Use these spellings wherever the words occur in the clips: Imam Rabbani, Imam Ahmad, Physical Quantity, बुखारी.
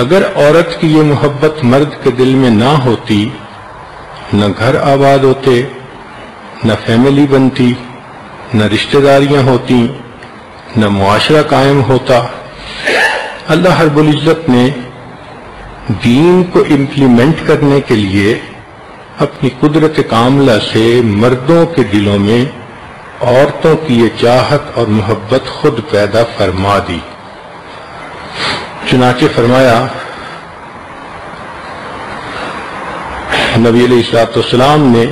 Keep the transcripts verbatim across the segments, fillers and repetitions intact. अगर औरत की ये मोहब्बत मर्द के दिल में ना होती, न घर आबाद होते, न फैमिली बनती, न रिश्तेदारियां होती, न मुआशरा कायम होता। अल्लाह रब्बुल इज्जत ने दीन को इम्प्लीमेंट करने के लिए अपनी कुदरत कामला से मर्दों के दिलों में औरतों की ये चाहत और मोहब्बत खुद पैदा फरमा दी। चुनाचे फरमाया नबी अलैहिस्सलाम ने,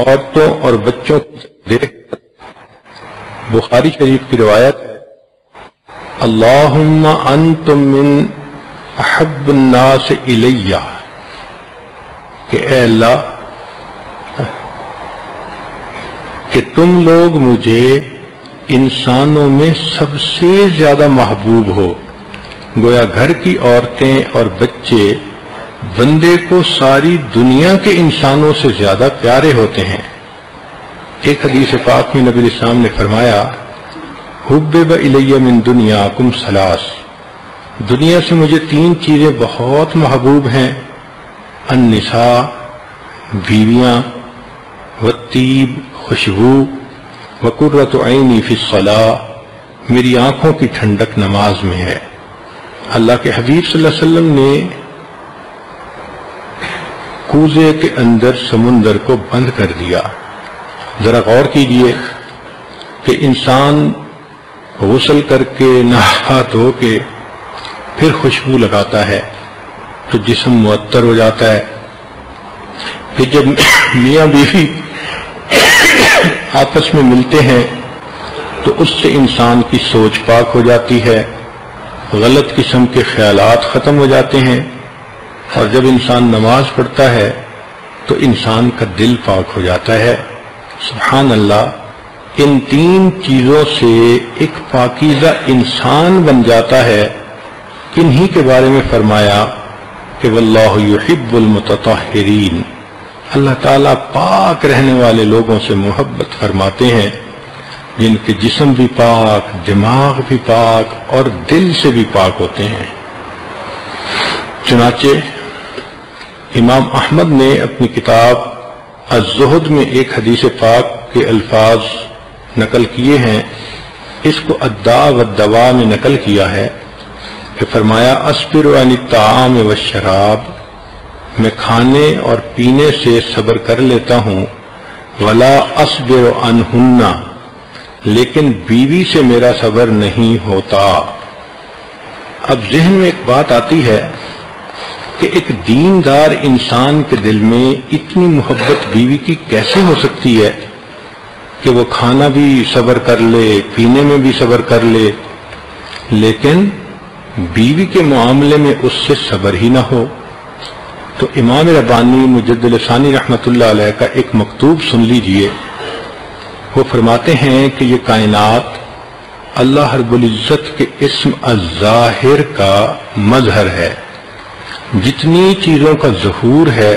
औरतों और बच्चों को देख, बुखारी शरीफ की रिवायत है, अल्लाहुम्मा अंतुम मिन अहब्बुन नास इलैया, कि ऐ अल्लाह कि तुम लोग मुझे इंसानों में सबसे ज्यादा महबूब हो। गोया घर की औरतें और बच्चे बंदे को सारी दुनिया के इंसानों से ज्यादा प्यारे होते हैं। एक हदीस पाक में नबी अलैहिस्सलाम ने फरमाया, हुब्बिब इलैया मिन दुनियाकुम सलास, दुनिया से मुझे तीन चीजें बहुत महबूब हैं, अन्निसा बीवियां, वत्तीब खुशबू, वकुर्रतु ऐनी फी सलाह, मेरी आंखों की ठंडक नमाज में है। अल्लाह के हबीब सल्लल्लाहु अलैहि वसल्लम ने कूजे के अंदर समुंदर को बंद कर दिया। जरा गौर कीजिए कि इंसान गुस्ल करके नहा धो के फिर खुशबू लगाता है तो जिस्म मुअत्तर हो जाता है। फिर जब मियाँ बीवी आपस में मिलते हैं तो उससे इंसान की सोच पाक हो जाती है, गलत किस्म के ख्यालात खत्म हो जाते हैं, और जब इंसान नमाज पढ़ता है तो इंसान का दिल पाक हो जाता है। सुभान अल्लाह, इन तीन चीजों से एक पाकीज़ा इंसान बन जाता है। इन्हीं के बारे में फरमाया कि वल्लाहु युहिब्बुल मुततहिरीन, अल्लाह ताला पाक रहने वाले लोगों से मोहब्बत फरमाते हैं, जिनके जिस्म भी पाक, दिमाग भी पाक और दिल से भी पाक होते हैं। चुनाचे इमाम अहमद ने अपनी किताब अज़्ज़ुहद में एक हदीस पाक के अल्फाज नकल किए हैं, इसको अद्दा व दवा में नकल किया है कि फरमाया, अस्बिर अन ताम व शराब, मैं खाने और पीने से सब्र कर लेता हूँ, वला अस्बिर अनहुन्ना, लेकिन बीवी से मेरा सब्र नहीं होता। अब ज़हन में एक बात आती है कि एक दीनदार इंसान के दिल में इतनी मोहब्बत बीवी की कैसे हो सकती है कि वो खाना भी सब्र कर ले, पीने में भी सब्र कर ले, लेकिन बीवी के मामले में उससे सब्र ही ना हो। तो इमाम रब्बानी मुजद्दिद-ए-अलफ़-सानी रहमतुल्लाह अलैह का एक मकतूब सुन लीजिए। वो फरमाते हैं कि ये कायनात अल्लाह रब्बुल इज़्ज़त के इस्म अज़-ज़ाहिर का मजहर है। जितनी चीज़ों का ज़हूर है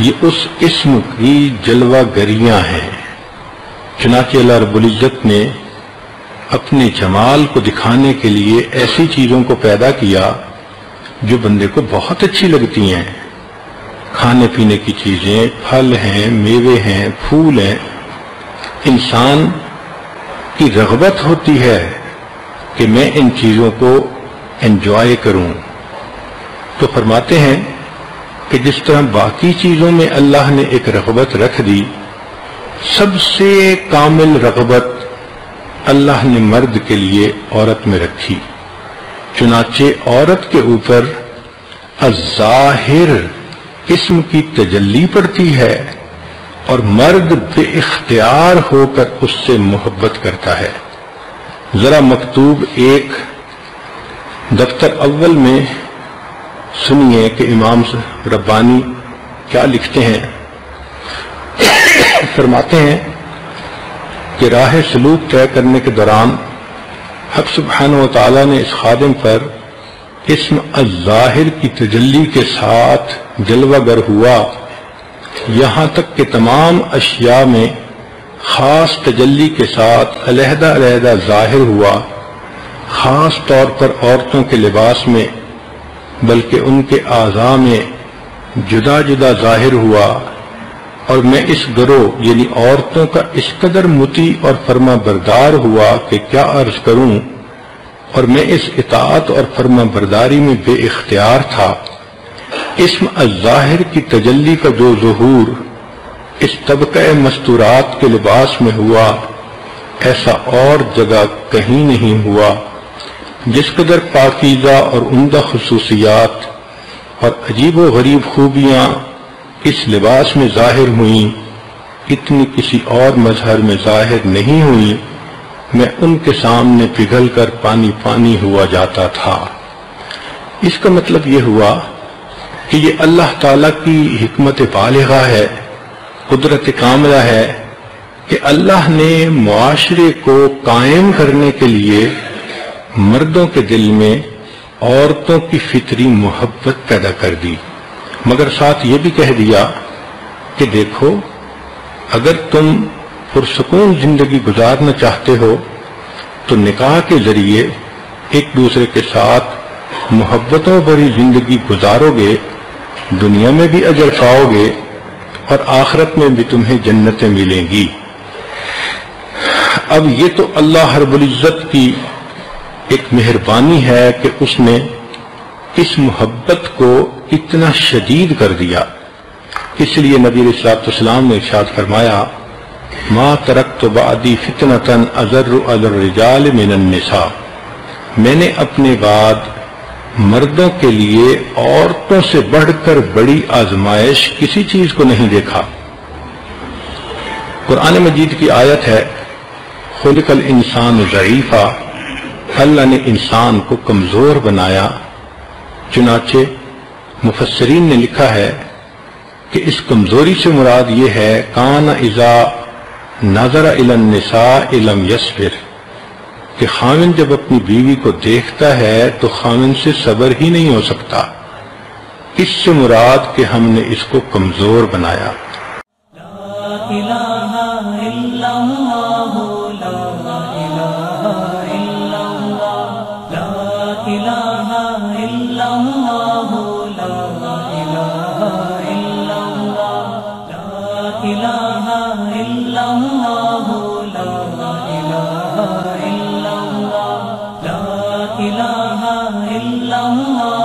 ये उस इस्म की जलवागरियां हैं। चुनांचे अल्लाह रब्बुल इज़्ज़त ने अपने जमाल को दिखाने के लिए ऐसी चीज़ों को पैदा किया जो बंदे को बहुत अच्छी लगती हैं। खाने पीने की चीजें फल हैं, मेवे हैं, फूल हैं। इंसान की रगबत होती है कि मैं इन चीजों को एंजॉय करूं। तो फरमाते हैं कि जिस तरह बाकी चीजों में अल्लाह ने एक रगबत रख दी, सबसे कामिल रगबत अल्लाह ने मर्द के लिए औरत में रखी। चुनाचे औरत के ऊपर अज़ाहिर इस्म की तजल्ली पड़ती है और मर्द बेइख्तियार होकर उससे मोहब्बत करता है। जरा मकतूब एक दफ्तर अव्वल में सुनिए कि इमाम रब्बानी क्या लिखते हैं। फरमाते हैं कि राह सलूक तय करने के दौरान हक सुब्हानहू व तआला ने इस खादिम पर इस्म अज़-ज़ाहिर की तजल्ली के साथ जलवागर हुआ, यहाँ तक के तमाम अशिया में खास तजल्ली के साथ अलहदा अलहदा जाहिर हुआ। ख़ास तौर पर औरतों के लिबास में बल्कि उनके आज़ा में जुदा जुदा जाहिर हुआ। और मैं इस गिरोह यानी औरतों का इस कदर मुती और फर्मा बरदार हुआ कि क्या अर्ज करूं, और मैं इस इताअत और फर्मा बरदारी में बेइख्तियार था। इस्म अज़ाहिर की तजल्ली का जो ज़ुहूर इस तबक़े मस्तूरात के लिबास में हुआ, ऐसा और जगह कहीं नहीं हुआ। जिस कदर पाकीज़ा और उम्दा खुसूसियात और अजीब व गरीब खूबियाँ इस लिबास में जाहिर हुई, इतनी किसी और मजहर में जाहिर नहीं हुई। मैं उनके सामने पिघल कर पानी पानी हुआ जाता था। इसका मतलब यह हुआ कि ये अल्लाह ताला की हिकमत बालिगा है, कुदरत कामिला है कि अल्लाह ने मुआशरे को कायम करने के लिए मर्दों के दिल में औरतों की फितरी मोहब्बत पैदा कर दी, मगर साथ ये भी कह दिया कि देखो, अगर तुम पुरसकून जिंदगी गुजारना चाहते हो तो निकाह के जरिए एक दूसरे के साथ मोहब्बतों भरी जिंदगी गुजारोगे, दुनिया में भी अजर पाओगे और आखिरत में भी तुम्हें जन्नतें मिलेंगी। अब ये तो अल्लाह रब्बुल इज्जत की एक मेहरबानी है कि उसने इस मोहब्बत को इतना शदीद कर दिया। इसलिए नबी अलैहिस्सलाम ने इरशाद फरमाया, माँ तरक्तु बादी फितनतन अज़र्रु अल रिजाल मिनन निसा, मैंने अपने बाद मर्दों के लिए औरतों से बढ़कर बड़ी आजमाइश किसी चीज को नहीं देखा। कुरान मजीद की आयत है, खुलिकल इंसान ज़ईफ़ा, अल्लाह ने इंसान को कमजोर बनाया। चुनाचे मुफस्सरीन ने लिखा है कि इस कमजोरी से मुराद ये है, कान इज़ा नज़रा इलन निसा इलम यसबिर, कि खामिन जब अपनी बीवी को देखता है तो खामिन से सबर ही नहीं हो सकता। इससे मुराद कि हमने इसको कमजोर बनाया। ला इलाहा इल्लल्लाह, ला इलाहा इल्लल्लाह, ला इलाहा इल्लल्लाह, ला इलाहा इल्लल्लाह, ला इलाहा इल्लल्लाह, ला इलाहा इल्लल्लाह, ला इलाहा इल्लल्लाह।